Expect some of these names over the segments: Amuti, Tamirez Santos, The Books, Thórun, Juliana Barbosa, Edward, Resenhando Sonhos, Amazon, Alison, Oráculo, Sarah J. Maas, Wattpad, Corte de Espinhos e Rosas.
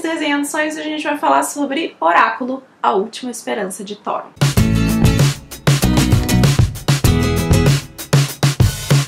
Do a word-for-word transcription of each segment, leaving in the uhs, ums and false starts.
do Resenhando Sonhos, a gente vai falar sobre Oráculo, a última esperança de Thórun.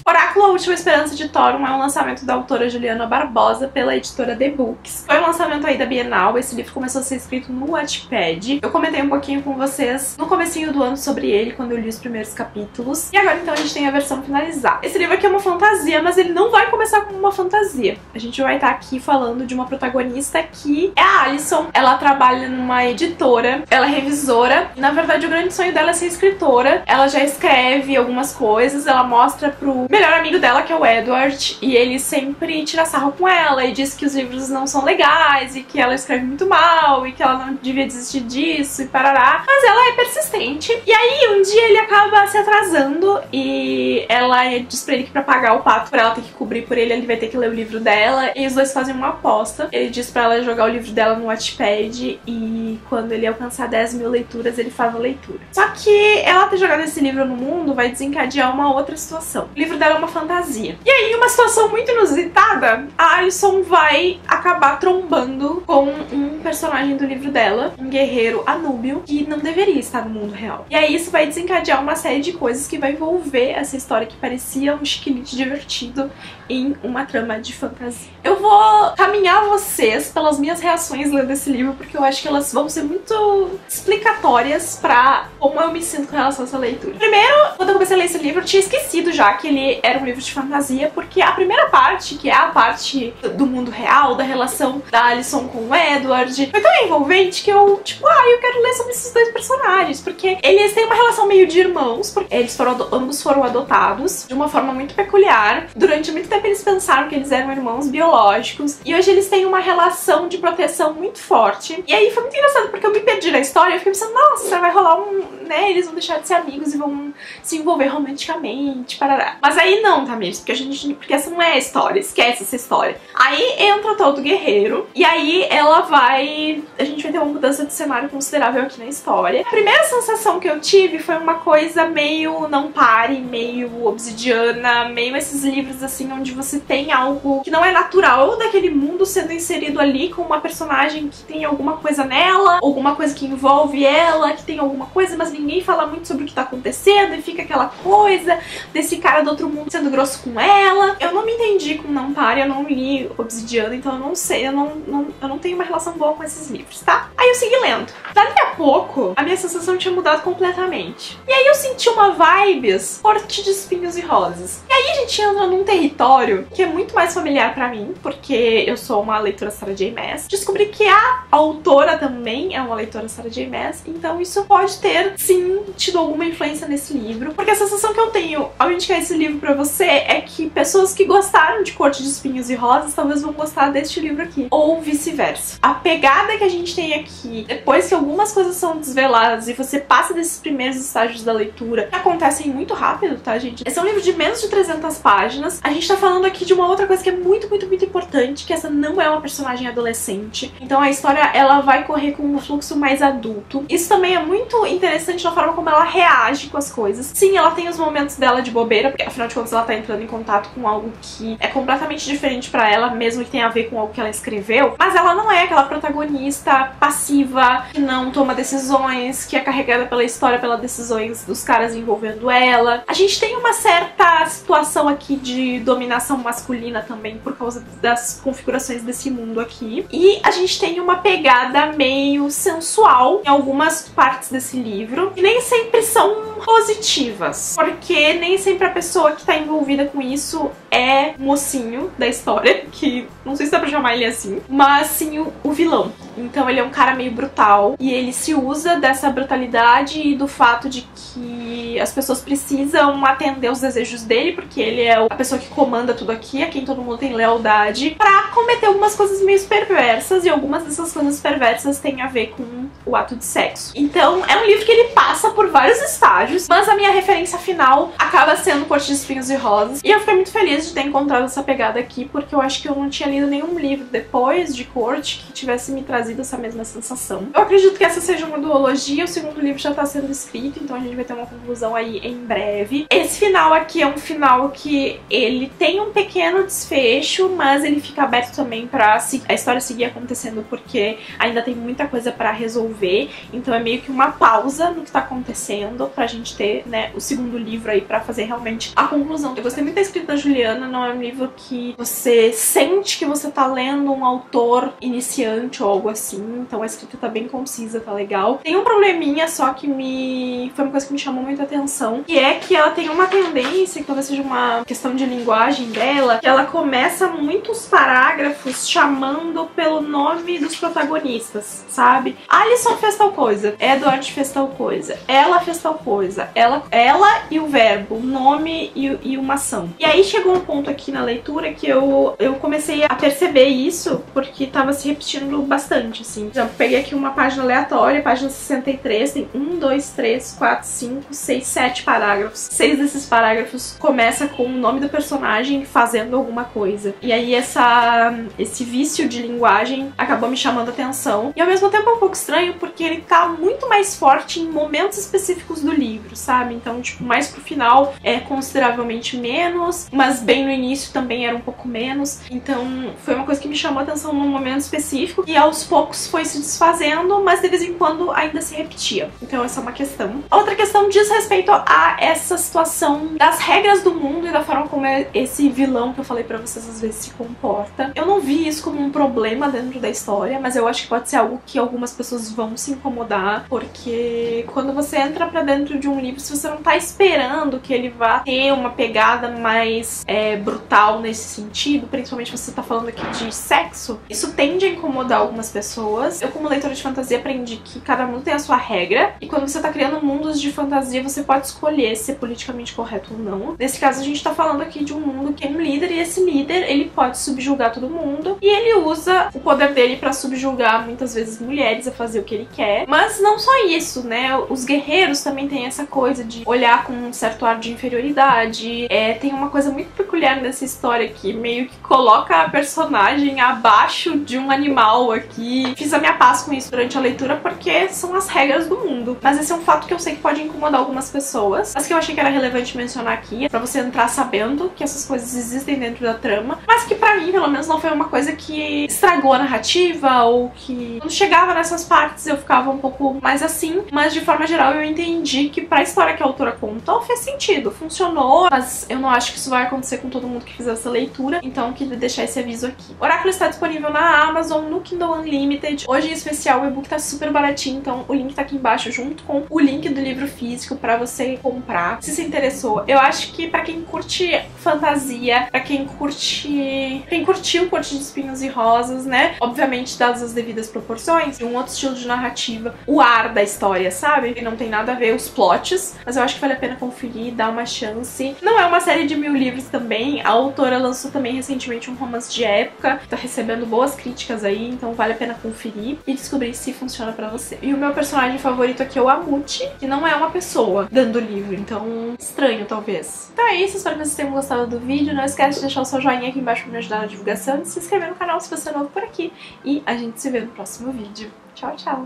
Oráculo, a última esperança de Thórun é um lançamento da autora Juliana Barbosa pela editora The Books. Foi um lançamento aí da Bienal, esse livro começou a ser escrito no Wattpad. Eu comentei um pouquinho com vocês no comecinho do ano sobre ele, quando eu li os primeiros capítulos. E agora então a gente tem a versão finalizada. Esse livro aqui é uma fantasia, mas ele não vai começar como uma fantasia. A gente vai estar aqui falando de uma protagonista que é a Alison. Ela trabalha numa editora, ela é revisora. E, na verdade, o grande sonho dela é ser escritora. Ela já escreve algumas coisas, ela mostra pro melhor amigo dela, que é o Edward, e ele sempre tira sarro com ela e diz que os livros não são legais e que ela escreve muito mal e que ela não devia desistir disso e parará, mas ela é persistente. E aí um dia ele acaba se atrasando e ela diz pra ele que pra pagar o pato pra ela ter que cobrir por ele, ele vai ter que ler o livro dela, e os dois fazem uma aposta. Ele diz pra ela jogar o livro dela no Wattpad e quando ele alcançar dez mil leituras ele faz a leitura. Só que ela ter jogado esse livro no mundo vai desencadear uma outra situação. O livro dela uma fantasia. E aí, uma situação muito inusitada, a Alison vai acabar trombando com um personagem do livro dela, um guerreiro anúbio, que não deveria estar no mundo real. E aí, isso vai desencadear uma série de coisas que vai envolver essa história que parecia um chiquilite divertido em uma trama de fantasia. Eu vou caminhar vocês pelas minhas reações lendo esse livro, porque eu acho que elas vão ser muito explicatórias pra como eu me sinto com relação a essa leitura. Primeiro, quando eu comecei a ler esse livro, eu tinha esquecido já que ele era um livro de fantasia, porque a primeira parte, que é a parte do mundo real, da relação da Alison com o Edward, foi tão envolvente que eu, tipo, ah, eu quero ler sobre esses dois personagens, porque eles têm uma relação meio de irmãos, porque eles foram, ambos foram adotados de uma forma muito peculiar. Durante muito tempo eles pensaram que eles eram irmãos biológicos, e hoje eles têm uma relação de proteção muito forte. E aí foi muito engraçado, porque eu me perdi na história, eu fiquei pensando, nossa, vai rolar um, né, eles vão deixar de ser amigos e vão se envolver romanticamente, parará. Mas aí não, Tamires, porque a gente, porque essa não é a história, esquece essa história. Aí entra todo guerreiro, e aí ela vai, a gente vai ter uma mudança de cenário considerável aqui na história. A primeira sensação que eu tive foi uma coisa meio Não Pare, meio Obsidiana, meio esses livros assim, onde você tem algo que não é natural daquele mundo sendo inserido ali com uma personagem que tem alguma coisa nela, alguma coisa que envolve ela, que tem alguma coisa, mas ninguém fala muito sobre o que tá acontecendo, e fica aquela coisa desse cara do outro mundo sendo grosso com ela. Eu não me entendi com Não Pare, eu não li Obsidiana, então eu não sei, eu não, não, eu não tenho uma relação boa com esses livros, tá? Aí eu segui lendo. Dali a pouco, a minha sensação tinha mudado completamente. E aí eu senti uma vibes Corte de Espinhos e Rosas. E aí a gente entra num território que é muito mais familiar pra mim, porque eu sou uma leitora Sarah J. Maas. Descobri que a autora também é uma leitora Sarah J. Maas, então isso pode ter, sim, tido alguma influência nesse livro, porque a sensação que eu tenho ao indicar esse livro pra você é que pessoas que gostaram de Corte de Espinhos e Rosas talvez vão gostar deste livro aqui, ou vice-versa. A pegada que a gente tem aqui, depois que algumas coisas são desveladas e você passa desses primeiros estágios da leitura, que acontecem muito rápido, tá, gente? Esse é um livro de menos de trezentas páginas. A gente tá falando aqui de uma outra coisa que é muito, muito, muito importante, que essa não é uma personagem adolescente, então a história, ela vai correr com um fluxo mais adulto. Isso também é muito interessante na forma como ela reage com as coisas. Sim, ela tem os momentos dela de bobeira, porque afinal de contas ela tá entrando em contato com algo que é completamente diferente pra ela, mesmo que tenha a ver com algo que ela escreveu, mas ela não é aquela protagonista passiva, que não toma decisões, que é carregada pela história, pelas decisões dos caras envolvendo ela. A gente tem uma certa situação aqui de dominação masculina também, por causa das configurações desse mundo aqui, e a gente tem uma pegada meio sensual em algumas partes desse livro, que nem sempre são positivas, porque nem sempre a pessoa que tá envolvida com isso é mocinho da história, que não sei se dá pra chamar ele assim, mas sim o, o vilão. Então ele é um cara meio brutal e ele se usa dessa brutalidade e do fato de que as pessoas precisam atender os desejos dele, porque ele é a pessoa que comanda tudo aqui, a quem todo mundo tem lealdade, pra cometer algumas coisas meio perversas, e algumas dessas coisas perversas têm a ver com o ato de sexo. Então é um livro que ele passa por vários estágios, mas a minha referência final acaba sendo Corte de Espinhos e Rosas, e eu fiquei muito feliz de ter encontrado essa pegada aqui, porque eu acho que eu não tinha lido nenhum livro depois de Corte que tivesse me trazido essa mesma sensação. Eu acredito que essa seja uma duologia, o segundo livro já tá sendo escrito, então a gente vai ter uma conclusão conclusão aí em breve. Esse final aqui é um final que ele tem um pequeno desfecho, mas ele fica aberto também pra a história seguir acontecendo, porque ainda tem muita coisa pra resolver. Então é meio que uma pausa no que tá acontecendo pra gente ter, né, o segundo livro aí pra fazer realmente a conclusão. Eu gostei muito da escrita da Juliana, não é um livro que você sente que você tá lendo um autor iniciante ou algo assim, então a escrita tá bem concisa, tá legal. Tem um probleminha só que me... foi uma coisa que me chamou muito a atenção, que é que ela tem uma tendência, que talvez seja uma questão de linguagem dela, que ela começa muitos parágrafos chamando pelo nome dos protagonistas, sabe? Alison fez tal coisa, Edward fez tal coisa, ela fez tal coisa, ela, ela e o verbo, o nome e, e uma ação. E aí chegou um ponto aqui na leitura que eu, eu comecei a perceber isso, porque tava se repetindo bastante, assim. Por exemplo, peguei aqui uma página aleatória, página sessenta e três, tem um, dois, três, quatro, cinco, seis, sete parágrafos. Seis desses parágrafos começa com o nome do personagem fazendo alguma coisa. E aí essa, esse vício de linguagem acabou me chamando a atenção. E ao mesmo tempo é um pouco estranho, porque ele tá muito mais forte em momentos específicos do livro, sabe? Então, tipo, mais pro final é consideravelmente menos, mas bem no início também era um pouco menos. Então, foi uma coisa que me chamou a atenção num momento específico e aos poucos foi se desfazendo, mas de vez em quando ainda se repetia. Então essa é uma questão. Outra questão diz respeito a essa situação das regras do mundo e da forma como é esse vilão que eu falei pra vocês às vezes se comporta. Eu não vi isso como um problema dentro da história, mas eu acho que pode ser algo que algumas pessoas vão se incomodar, porque quando você entra pra dentro de um livro, se você não tá esperando que ele vá ter uma pegada mais é, brutal nesse sentido, principalmente você tá falando aqui de sexo, isso tende a incomodar algumas pessoas. Eu, como leitora de fantasia, aprendi que cada mundo tem a sua regra, e quando você tá criando mundos de fantasia, você pode escolher se é politicamente correto ou não. Nesse caso, a gente tá falando aqui de um mundo que tem um líder, e esse líder, ele pode subjugar todo mundo, e ele usa o poder dele pra subjugar, muitas vezes, mulheres a fazer o que ele quer. Mas não só isso, né? Os guerreiros também têm essa coisa de olhar com um certo ar de inferioridade. É, tem uma coisa muito peculiar nessa história que meio que coloca a personagem abaixo de um animal aqui. Fiz a minha paz com isso durante a leitura, porque são as regras do mundo. Mas esse é um fato que eu sei que pode incomodar algumas pessoas, mas que eu achei que era relevante mencionar aqui, pra você entrar sabendo que essas coisas existem dentro da trama, mas que pra mim, pelo menos, não foi uma coisa que estragou a narrativa, ou que quando chegava nessas partes eu ficava um pouco mais assim, mas de forma geral eu entendi que pra história que a autora contou fez sentido, funcionou, mas eu não acho que isso vai acontecer com todo mundo que fizer essa leitura, então eu queria deixar esse aviso aqui. Oráculo está disponível na Amazon, no Kindle Unlimited, hoje em especial o e-book tá super baratinho, então o link tá aqui embaixo junto com o link do livro físico pra você comprar, se você interessou. Eu acho que pra quem curte fantasia, pra quem curte... quem curtiu Corte de Espinhos e Rosas, né? Obviamente, dadas as devidas proporções, de um outro estilo de narrativa, o ar da história, sabe? Que não tem nada a ver os plots, mas eu acho que vale a pena conferir, dar uma chance. Não é uma série de mil livros também, a autora lançou também recentemente um romance de época, tá recebendo boas críticas aí, então vale a pena conferir e descobrir se funciona pra você. E o meu personagem favorito aqui é o Amuti, que não é uma pessoa dando livro, então estranho talvez. Então é isso, espero que vocês tenham gostado do vídeo, não esquece de deixar o seu joinha aqui embaixo pra me ajudar na divulgação, de se inscrever no canal se você é novo por aqui, e a gente se vê no próximo vídeo. Tchau, tchau!